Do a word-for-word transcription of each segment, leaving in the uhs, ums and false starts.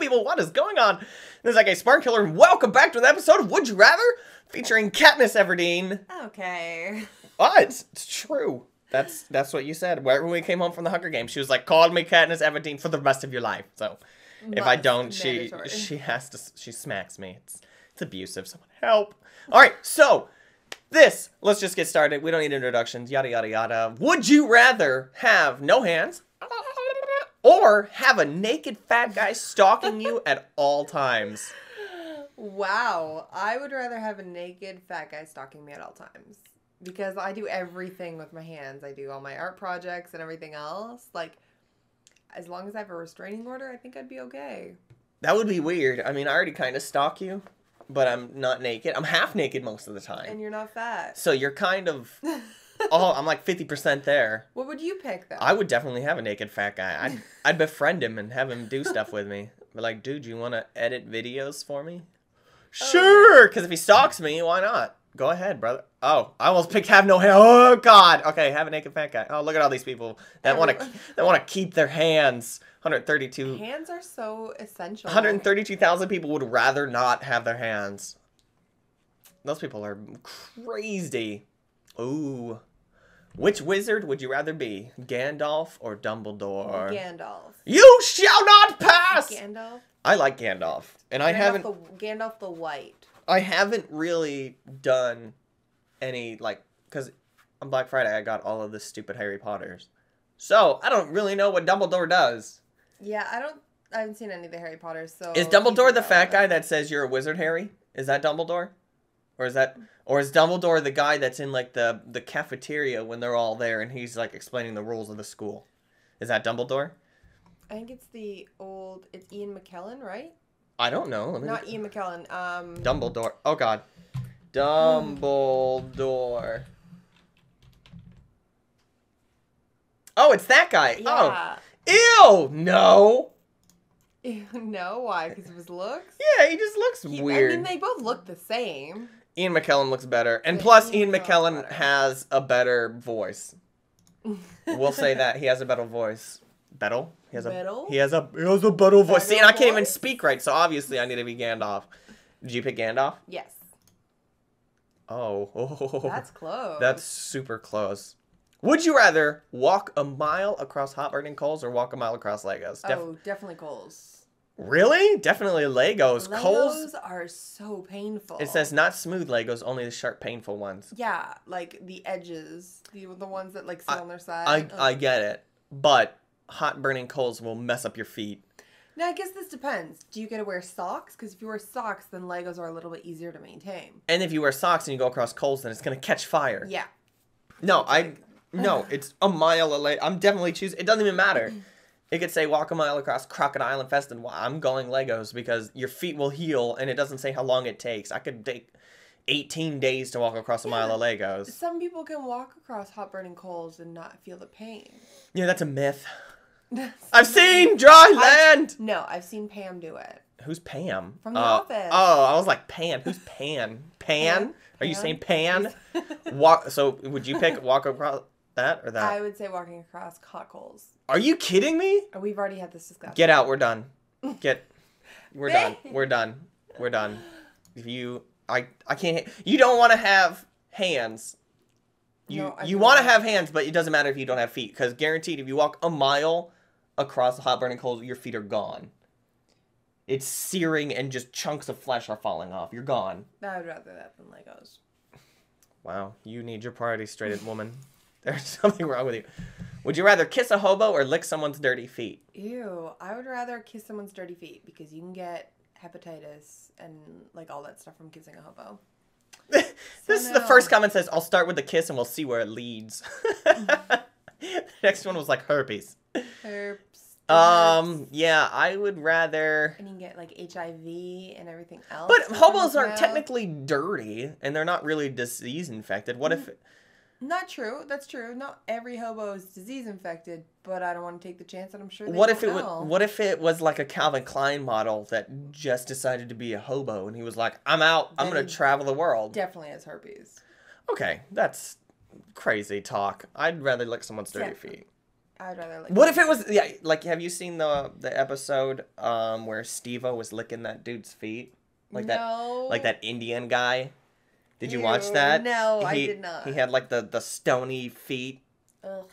people, what is going on? This is I K Spark Killer, and welcome back to an episode of Would You Rather, featuring Katniss Everdeen. Okay. Oh, it's, it's true. That's that's what you said. When we came home from the Hunger Games, she was like, call me Katniss Everdeen for the rest of your life. So Must if I don't, she she has to, she smacks me. It's, it's abusive. Someone help. All right, so... This, let's just get started. We don't need introductions, yada, yada, yada. Would you rather have no hands or have a naked fat guy stalking you at all times? Wow. I would rather have a naked fat guy stalking me at all times because I do everything with my hands. I do all my art projects and everything else. Like, as long as I have a restraining order, I think I'd be okay. That would be weird. I mean, I already kind of stalk you. But I'm not naked. I'm half naked most of the time. And you're not fat. So you're kind of, oh, I'm like fifty percent there. What would you pick, though? I would definitely have a naked fat guy. I'd, I'd befriend him and have him do stuff with me. But like, dude, you want to edit videos for me? Sure, because if he stalks me, why not? Go ahead, brother. Oh, I almost picked have no hair. Oh, God. Okay, have a naked fat guy. Oh, look at all these people that want to that want to keep their hands. one hundred thirty-two. Hands are so essential. one hundred thirty-two thousand people would rather not have their hands. Those people are crazy. Ooh. Which wizard would you rather be? Gandalf or Dumbledore? Gandalf. You shall not pass! Gandalf? I like Gandalf. And Gandalf I haven't... The, Gandalf the White. I haven't really done any, like... Because on Black Friday, I got all of the stupid Harry Potters. So, I don't really know what Dumbledore does. Yeah, I don't. I haven't seen any of the Harry Potters. So is Dumbledore the fat guy that says you're a wizard, Harry? Is that Dumbledore, or is that, or is Dumbledore the guy that's in like the the cafeteria when they're all there and he's like explaining the rules of the school? Is that Dumbledore? I think it's the old. It's Ian McKellen, right? I don't know. Let me Not look. Ian McKellen. Um. Dumbledore. Oh God. Dumbledore. Oh, it's that guy. Yeah. Oh. Ew, no. Ew, no, why? Because of his looks? Yeah, he just looks he, weird. I mean, they both look the same. Ian McKellen looks better. And but plus, Ian, Ian McKellen has a better voice. We'll say that. He has a better voice. Better? He has a better? He has a, he has a better voice. Better See, and I can't voice? even speak right, so obviously I need to be Gandalf. Did you pick Gandalf? Yes. Oh. oh. That's close. That's super close. Would you rather walk a mile across hot burning coals or walk a mile across Legos? Def oh, definitely coals. Really? Definitely Legos. Legos coals are so painful. It says not smooth Legos, only the sharp, painful ones. Yeah, like the edges, the the ones that like sit I, on their side. I I get it, but hot burning coals will mess up your feet. Now, I guess this depends. Do you get to wear socks? Because if you wear socks, then Legos are a little bit easier to maintain. And if you wear socks and you go across coals, then it's gonna catch fire. Yeah. No, I. No, it's a mile away. I'm definitely choosing. It doesn't even matter. It could say walk a mile across crocodile infested. I'm going Legos because your feet will heal, and it doesn't say how long it takes. I could take eighteen days to walk across a yeah, mile of Legos. Some people can walk across hot burning coals and not feel the pain. Yeah, that's a myth. That's I've seen dry land. I've, no, I've seen Pam do it. Who's Pam? From The uh, Office. Oh, I was like, Pam. Who's Pan? Pan? Pan? Are you Pan? saying Pan? walk. So would you pick walk across... That or that? I would say walking across hot coals. Are you kidding me? We've already had this discussion. Get out. We're done. Get. We're done. We're done. We're done. If you, I, I can't. You don't want to have hands. You, no, you want to have hands, but it doesn't matter if you don't have feet, because guaranteed, if you walk a mile across the hot burning coals, your feet are gone. It's searing, and just chunks of flesh are falling off. You're gone. I would rather that than Legos. Wow, you need your priorities straight, woman. There's something wrong with you. Would you rather kiss a hobo or lick someone's dirty feet? Ew, I would rather kiss someone's dirty feet because you can get hepatitis and like all that stuff from kissing a hobo. So this no. is the first comment says, I'll start with the kiss and we'll see where it leads. The next one was like herpes. Herpes. Um, yeah, I would rather... And you can get, like, H I V and everything else. But hobos aren't technically dirty, and they're not really disease-infected. What if... Not true. That's true. Not every hobo is disease-infected, but I don't want to take the chance that I'm sure they what if it would, What if it was, like, a Calvin Klein model that just decided to be a hobo, and he was like, I'm out. I'm going to travel the world. Definitely has herpes. Okay, that's crazy talk. I'd rather lick someone's dirty feet. I'd rather lick. What if it was yeah? Like, have you seen the the episode um where Steve-O was licking that dude's feet? Like no. that, like that Indian guy. Did you Ew, watch that? No, he, I did not. He had like the the stony feet. Ugh.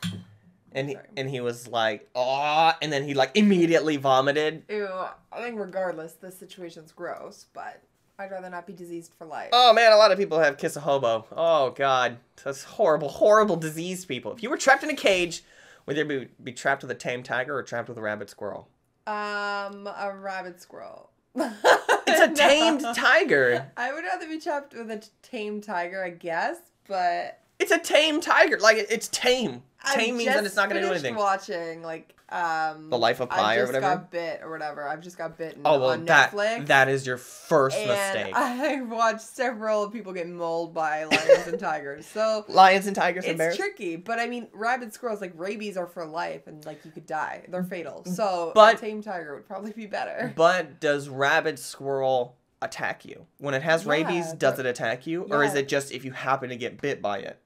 And he, and he was like, oh, and then he like immediately vomited. Ew. I think regardless, the situation's gross, but I'd rather not be diseased for life. Oh man, a lot of people have kiss a hobo. Oh god, that's horrible, horrible diseased people. If you were trapped in a cage, would you be, be trapped with a tame tiger or trapped with a rabid squirrel? Um, a rabid squirrel. It's a tamed no. tiger. I would rather be trapped with a tame tiger, I guess, but it's a tame tiger. Like it, it's tame. Tame I means that it's not going to do anything. I just watching, like, um... The Life of Pi or whatever? I just got bit or whatever. I've just got bitten oh, well, on that, Netflix. That is your first and mistake. I watched several people get mauled by lions and tigers, so... Lions and tigers and bears? It's tricky, but I mean, rabid squirrels, like, rabies are for life, and, like, you could die. They're fatal, so but, a tame tiger would probably be better. But does rabid squirrel attack you? When it has yeah, rabies, does it attack you? Yeah. Or is it just if you happen to get bit by it?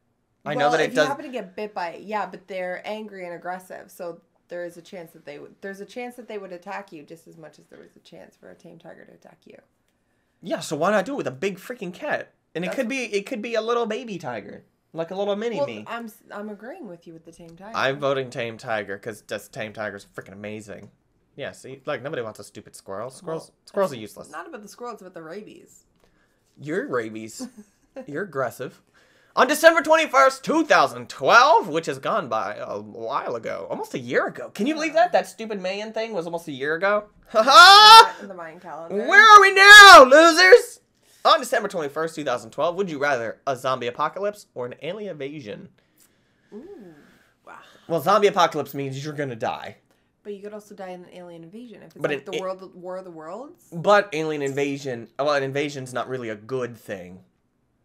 I well, know that it if does. You happen to get bit by it, yeah, but they're angry and aggressive, so there is a chance that they would. There's a chance that they would attack you just as much as there was a chance for a tame tiger to attack you. Yeah, so why not do it with a big freaking cat? And That's it could be it could be a little baby tiger, like a little mini well, me. I'm I'm agreeing with you with the tame tiger. I'm voting tame tiger because just tame tiger's freaking amazing. Yeah, see, like nobody wants a stupid squirrel. Squirrels well, squirrels are useless. Not about the squirrels, it's about the rabies. You're rabies. You're aggressive. On December twenty-first, two thousand twelve, which has gone by a while ago. Almost a year ago. Can you believe that? That stupid Mayan thing was almost a year ago. Ha-ha! The Mayan calendar. Where are we now, losers? On December twenty-first, two thousand twelve, would you rather a zombie apocalypse or an alien invasion? Ooh. Wow. Well, zombie apocalypse means you're going to die. But you could also die in an alien invasion. If it's but like an, the world, it, War of the Worlds. But alien invasion... Well, an invasion's not really a good thing.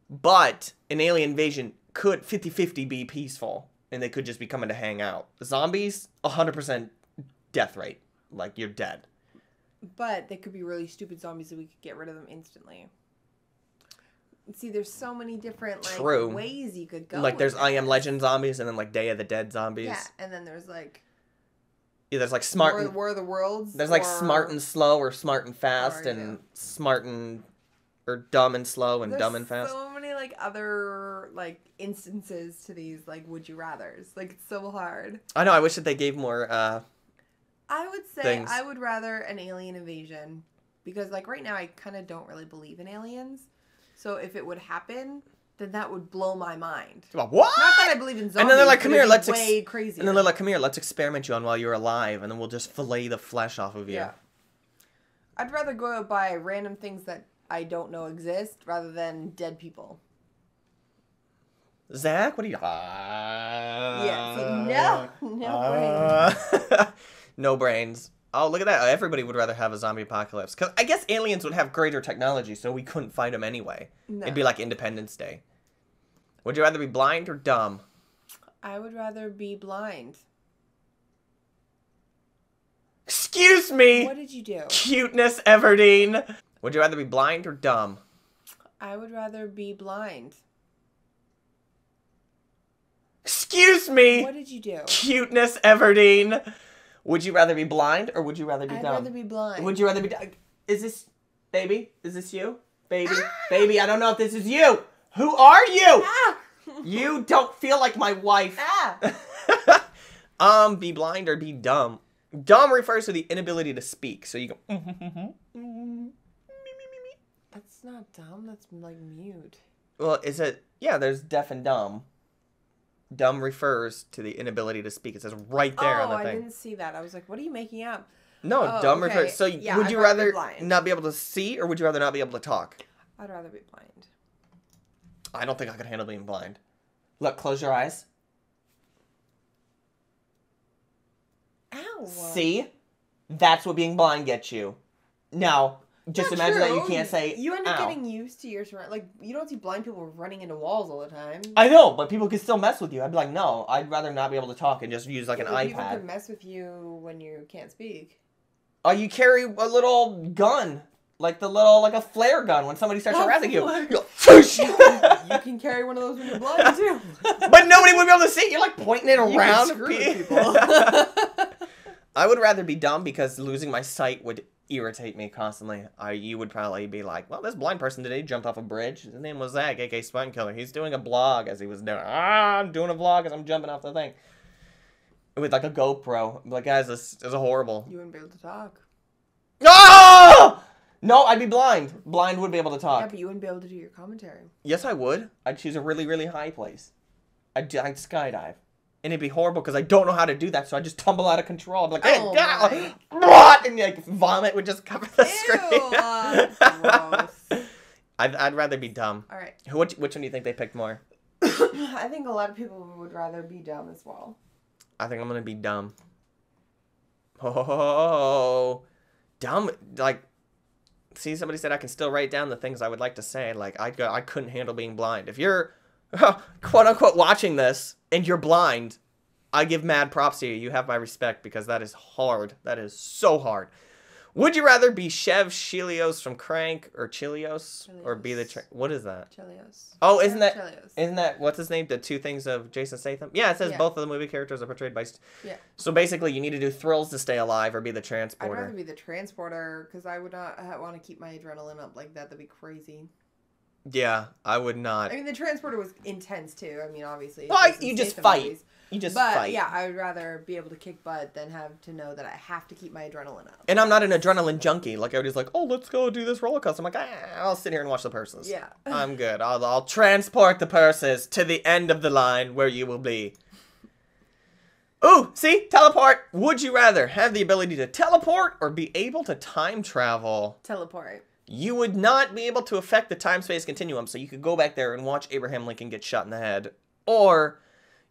But an alien invasion could fifty fifty be peaceful, and they could just be coming to hang out. Zombies, one hundred percent death rate. Like, you're dead. But they could be really stupid zombies that we could get rid of them instantly. See, there's so many different like True. ways you could go. Like, there's I Am Legend zombies, and then, like, Day of the Dead zombies. Yeah, and then there's, like... Yeah, there's, like, smart... War, and, War of the Worlds. There's, or... like, smart and slow, or smart and fast, or, and yeah. smart and... Or dumb and slow and There's dumb and fast. So many like other like instances to these like would you rather's. Like it's so hard. I know. I wish that they gave more. Uh, I would say things. I would rather an alien invasion because like right now I kind of don't really believe in aliens. So if it would happen, then that would blow my mind. What? Not that I believe in zombies. And then they're like, come here, let's way crazy. And then they're like, come here, let's experiment you on while you're alive, and then we'll just fillet the flesh off of you. Yeah. I'd rather go out by random things that. I don't know exist rather than dead people. Zach, what are you... Uh, yeah, it's like, no, no uh, brains. No brains. Oh, look at that. Everybody would rather have a zombie apocalypse. Because I guess aliens would have greater technology, so we couldn't fight them anyway. No. It'd be like Independence Day. Would you rather be blind or dumb? I would rather be blind. Excuse me! What did you do? Cuteness Everdeen! Would you rather be blind or dumb? I would rather be blind. Excuse me! What did you do? Cuteness Everdeen! Would you rather be blind or would you rather be I'd dumb? I'd rather be blind. Would you rather be dumb? Is this... Baby? Is this you? Baby? Ah! Baby, I don't know if this is you! Who are you? Ah! You don't feel like my wife. Ah! um, be blind or be dumb. Dumb refers to the inability to speak, so you go... That's not dumb. That's, like, mute. Well, is it... Yeah, there's deaf and dumb. Dumb refers to the inability to speak. It says right there oh, on the thing. Oh, I didn't see that. I was like, what are you making up? No, oh, dumb okay. refers... So, yeah, would I'd you rather, rather be not be able to see, or would you rather not be able to talk? I'd rather be blind. I don't think I could handle being blind. Look, close your eyes. Ow. See? That's what being blind gets you. Now... Just Not imagine true. that you can't say, You end up Ow. getting used to your surroundings. Like, you don't see blind people running into walls all the time. I know, but people can still mess with you. I'd be like, no, I'd rather not be able to talk and just use, like, yeah, an iPad. People can mess with you when you can't speak. Oh, you carry a little gun. Like the little, like a flare gun when somebody starts harassing you. You can carry one of those in your blood, too. But nobody would be able to see it. You're, like, pointing it you around. Can screw people. I would rather be dumb because losing my sight would irritate me constantly. I, you would probably be like, well, this blind person today jumped off a bridge. His name was Zach, a k a. Spine Killer. He's doing a blog as he was doing. Ah, I'm doing a vlog as I'm jumping off the thing. With, like, a GoPro. Like, guys, this, this is horrible. You wouldn't be able to talk. No! Oh! No, I'd be blind. Blind would be able to talk. Yeah, but you wouldn't be able to do your commentary. Yes, I would. I'd choose a really, really high place. I'd, I'd skydive. And it'd be horrible because I don't know how to do that, so I'd just tumble out of control. I'd be like, hey, oh God! My. And, like, vomit would just cover the Ew, screen. uh, gross. I'd, I'd rather be dumb. All right. Who, which, which one do you think they picked more? I think a lot of people would rather be dumb as well. I think I'm going to be dumb. Oh, dumb, like... See, somebody said I can still write down the things I would like to say. Like, I I couldn't handle being blind. If you're, quote-unquote, watching this and you're blind, I give mad props to you. You have my respect because that is hard. That is so hard. Would you rather be Chev Chelios from Crank or Chelios? Chelios. Or be the... What is that? Chelios. Oh, isn't that... Chelios. Isn't that... What's his name? The two things of Jason Statham? Yeah, it says yeah. both of the movie characters are portrayed by... Yeah. So basically, you need to do thrills to stay alive or be the transporter. I'd rather be the transporter because I would not want to keep my adrenaline up like that. That'd be crazy. Yeah, I would not. I mean, the transporter was intense, too. I mean, obviously... Well, Jason you just Statham fight. Movies. You just but, fight. Yeah, I would rather be able to kick butt than have to know that I have to keep my adrenaline up. And I'm not an adrenaline junkie. Like, I was like, oh, let's go do this roller coaster. I'm like, ah, I'll sit here and watch the purses. Yeah. I'm good. I'll, I'll transport the purses to the end of the line where you will be. Ooh, see? Teleport. Would you rather have the ability to teleport or be able to time travel? Teleport. You would not be able to affect the time-space continuum, so you could go back there and watch Abraham Lincoln get shot in the head. Or...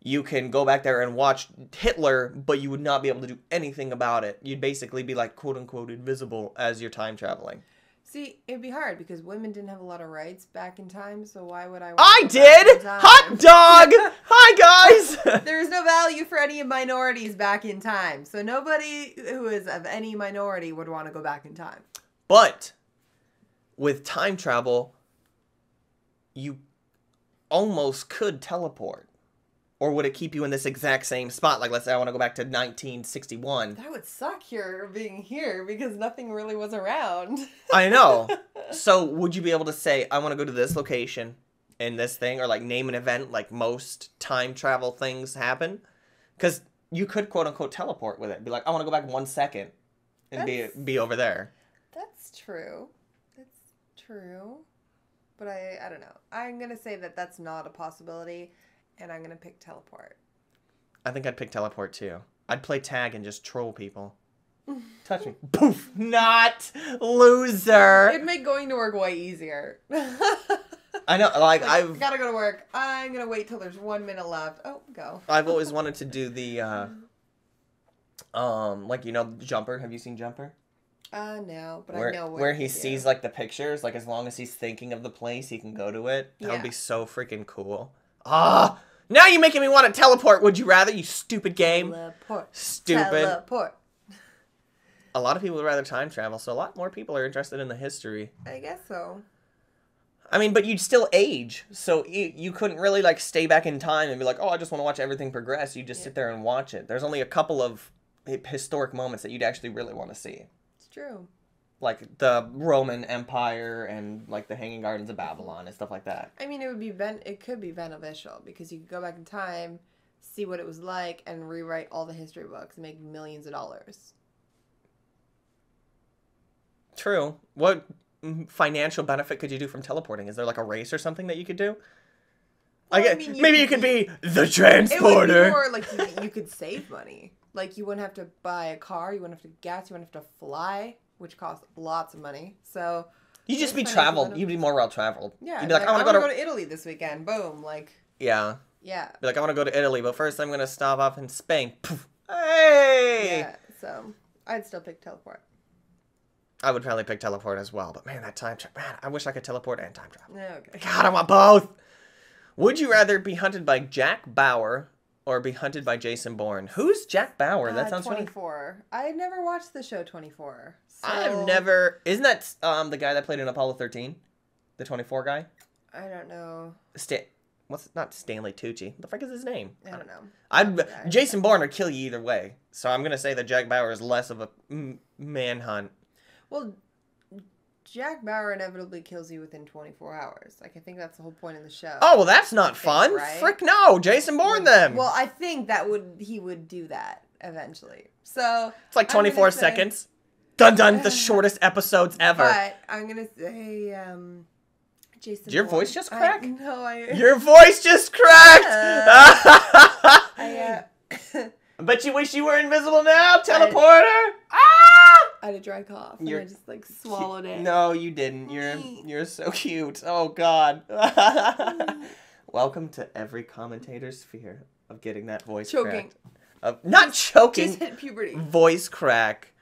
You can go back there and watch Hitler, but you would not be able to do anything about it. You'd basically be, like, quote-unquote invisible as you're time traveling. See, it'd be hard because women didn't have a lot of rights back in time, so why would I want I did! Hot dog! Hi, guys! There's no value for any minorities back in time, so nobody who is of any minority would want to go back in time. But with time travel, you almost could teleport. Or would it keep you in this exact same spot? Like, let's say I want to go back to nineteen sixty-one. That would suck here, being here, because nothing really was around. I know. So, would you be able to say, I want to go to this location and this thing? Or, like, name an event, like most time travel things happen? Because you could, quote-unquote, teleport with it. Be like, I want to go back one second and be, be over there. That's true. That's true. But I, I don't know. I'm going to say that that's not a possibility. And I'm going to pick teleport. I think I'd pick teleport, too. I'd play tag and just troll people. Touch me. Poof! Not loser! It'd make going to work way easier. I know, like, like, I've... Gotta go to work. I'm going to wait till there's one minute left. Oh, go. I've always wanted to do the, uh... Um, like, you know, Jumper. Have you seen Jumper? Uh, no, but where, I know what Where he sees, do. like, the pictures. Like, as long as he's thinking of the place, he can go to it. That yeah. would be so freaking cool. Ah, oh, now you're making me want to teleport, would you rather, you stupid game? Teleport. Stupid. Teleport. A lot of people would rather time travel, so a lot more people are interested in the history. I guess so. I mean, but you'd still age, so you, you couldn't really, like, stay back in time and be like, oh, I just want to watch everything progress. You just yeah. sit there and watch it. There's only a couple of historic moments that you'd actually really want to see. It's true. Like, the Roman Empire and, like, the Hanging Gardens of Babylon and stuff like that. I mean, it would be ben it could be beneficial because you could go back in time, see what it was like, and rewrite all the history books and make millions of dollars. True. What financial benefit could you do from teleporting? Is there, like, a race or something that you could do? Well, I guess, I mean, you maybe could, you could be the transporter. It would be more, like, you, you could save money. Like, you wouldn't have to buy a car, you wouldn't have to gas, you wouldn't have to fly. Which costs lots of money. So you just be traveled. You'd be more well traveled. Yeah. You'd be like, like I want to go to Italy this weekend. Boom. Like. Yeah. Yeah. Be like, I want to go to Italy, but first I'm gonna stop off in Spain. Poof. Hey. Yeah. So I'd still pick teleport. I would probably pick teleport as well. But man, that time travel. Man, I wish I could teleport and time travel. Yeah. Okay. God, I want both. Would you rather be hunted by Jack Bauer? Or be hunted by Jason Bourne. Who's Jack Bauer? Uh, that sounds twenty-four. Funny. I never watched the show twenty-four. So... I've never... Isn't that um the guy that played in Apollo thirteen? The twenty-four guy? I don't know. Stan, what's not Stanley Tucci? What the frick is his name? I don't know. I'd yeah, Jason Bourne would kill you either way. So I'm gonna say that Jack Bauer is less of a m manhunt. Well, Jack Bauer inevitably kills you within twenty-four hours. Like, I think that's the whole point of the show. Oh, well, that's not fun. Right? Frick no. Jason Bourne well, then. Well, I think that would he would do that eventually. So it's like twenty-four seconds. Say, dun dun, the shortest episodes ever. But I'm going to say um Jason Did your Bourne. voice just crack? I, no, I Your voice just cracked. Uh, I uh, bet you wish you were invisible now, teleporter. Ah! I had a dry cough, and you're, I just, like, swallowed it. No, you didn't. You're you're so cute. Oh, God. Welcome to every commentator's fear of getting that voice choking. cracked. Of, not just, choking. Just hit puberty. Voice crack.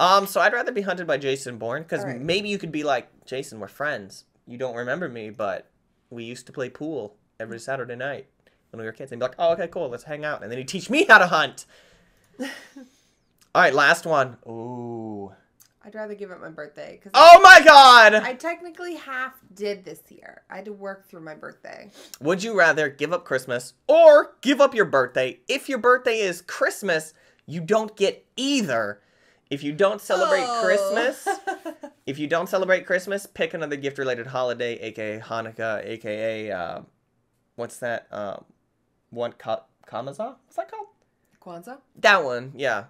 Um, so I'd rather be hunted by Jason Bourne, because right. maybe you could be like, Jason, we're friends. You don't remember me, but we used to play pool every Saturday night when we were kids. And be like, oh, okay, cool, let's hang out. And then he'd teach me how to hunt. All right, last one. Ooh. I'd rather give up my birthday. Cause oh, I, my God. I technically half did this year. I had to work through my birthday. Would you rather give up Christmas or give up your birthday? If your birthday is Christmas, you don't get either. If you don't celebrate oh. Christmas, if you don't celebrate Christmas, pick another gift-related holiday, a k a. Hanukkah, a k a. Uh, what's that? Um, one, Ka Kwanzaa? What's that called? Kwanzaa? That one, yeah.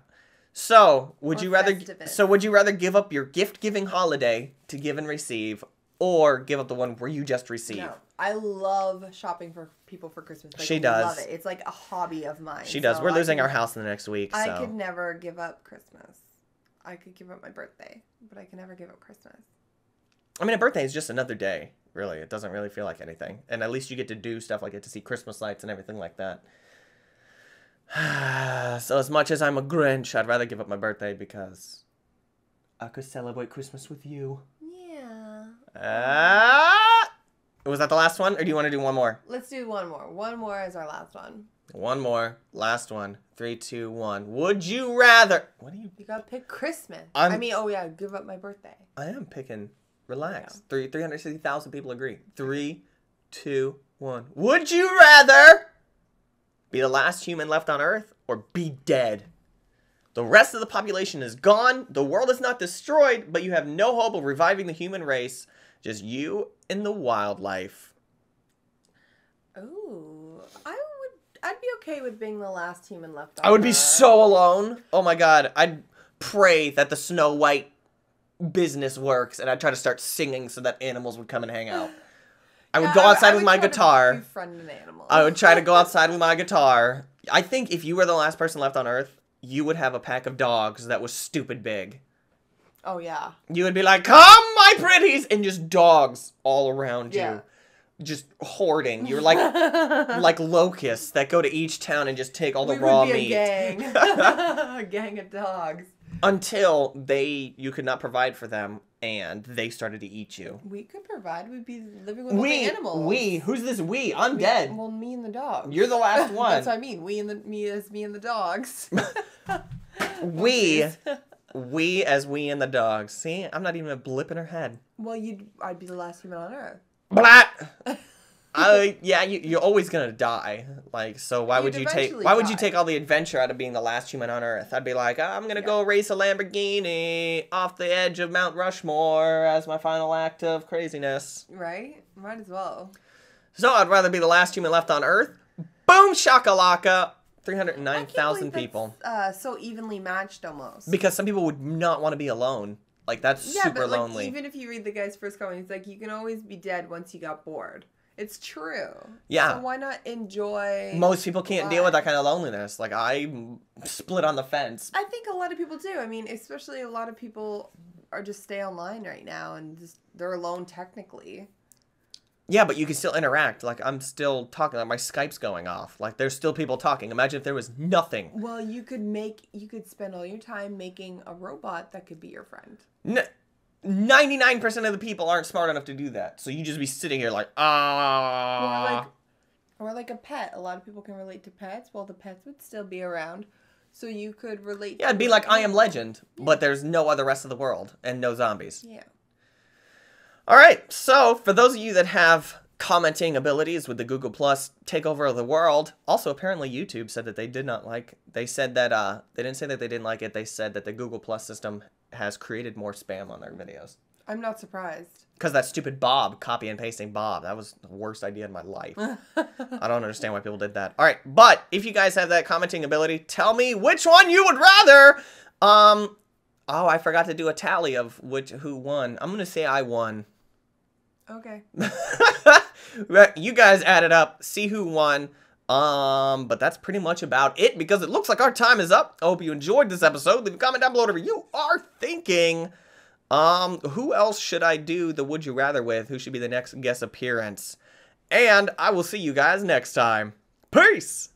So, would you rather so would you rather give up your gift-giving holiday to give and receive, or give up the one where you just receive? No, I love shopping for people for Christmas. Like, she does. I love it. It's like a hobby of mine. She does. So We're I losing could, our house in the next week. So. I could never give up Christmas. I could give up my birthday, but I can never give up Christmas. I mean, a birthday is just another day, really. It doesn't really feel like anything. And at least you get to do stuff like get to see Christmas lights and everything like that. So as much as I'm a Grinch, I'd rather give up my birthday because I could celebrate Christmas with you. Yeah. Ah! Was that the last one, or do you want to do one more? Let's do one more. One more is our last one. One more. Last one. Three, two, one. Would you rather... What do you... You gotta pick Christmas. I'm... I mean, oh yeah, give up my birthday. I am picking... Relax. Three, three hundred sixty thousand people agree. Three, two, one. Would you rather... be the last human left on Earth, or be dead? The rest of the population is gone, the world is not destroyed, but you have no hope of reviving the human race. Just you and the wildlife. Ooh, I would, I'd be okay with being the last human left on Earth. I would be so alone. Oh my God, I'd pray that the Snow White business works, and I'd try to start singing so that animals would come and hang out. I would yeah, go outside I, I with would my guitar. To befriend an animal. I would try to go outside with my guitar. I think if you were the last person left on Earth, you would have a pack of dogs that was stupid big. Oh, yeah. You would be like, come, my pretties! And just dogs all around yeah. you. Just hoarding. You're like like locusts that go to each town and just take all the we raw would be meat. A gang. A gang of dogs. Until they, you could not provide for them, and they started to eat you. We could provide. We'd be living with we, the animals. We, who's this we? I'm we, dead. Well, me and the dog. You're the last one. That's what I mean. We and the, me as me and the dogs. we, we as we and the dogs. See, I'm not even a blip in her head. Well, you'd, I'd be the last human on Earth. Blah! I, yeah, you, you're always gonna die. Like, so why You'd would you take? Why die. would you take all the adventure out of being the last human on Earth? I'd be like, I'm gonna yeah. go race a Lamborghini off the edge of Mount Rushmore as my final act of craziness. Right? Might as well. So I'd rather be the last human left on Earth. Boom shakalaka. three hundred nine thousand people. That's, uh, so evenly matched almost. Because some people would not want to be alone. Like that's yeah, super but, like, lonely. Even if you read the guy's first comment, he's like, you can always be dead once you got bored. It's true. Yeah. So why not enjoy... Most people can't life. deal with that kind of loneliness. Like, I split on the fence. I think a lot of people do. I mean, especially a lot of people are just stay online right now and just they're alone technically. Yeah, but you can still interact. Like, I'm still talking. Like, my Skype's going off. Like, there's still people talking. Imagine if there was nothing. Well, you could make... You could spend all your time making a robot that could be your friend. No. ninety-nine percent of the people aren't smart enough to do that. So you just be sitting here like, ah. Or like, or like a pet. A lot of people can relate to pets. Well, the pets would still be around. So you could relate. Yeah, to it'd be like people. I Am Legend, yeah. but there's no other rest of the world and no zombies. Yeah. All right. So for those of you that have commenting abilities with the Google Plus takeover of the world. Also, apparently YouTube said that they did not like, they said that, uh, they didn't say that they didn't like it. They said that the Google Plus system has created more spam on their videos. I'm not surprised. Because that stupid Bob, copy and pasting Bob, that was the worst idea in my life. I don't understand why people did that. All right, but if you guys have that commenting ability, tell me which one you would rather. Um, oh, I forgot to do a tally of which who won. I'm going to say I won. Okay. You guys add it up, see who won. Um, but that's pretty much about it because it looks like our time is up. I hope you enjoyed this episode. Leave a comment down below whatever you are thinking. Um, who else should I do the Would You Rather with? Who should be the next guest appearance? And I will see you guys next time. Peace!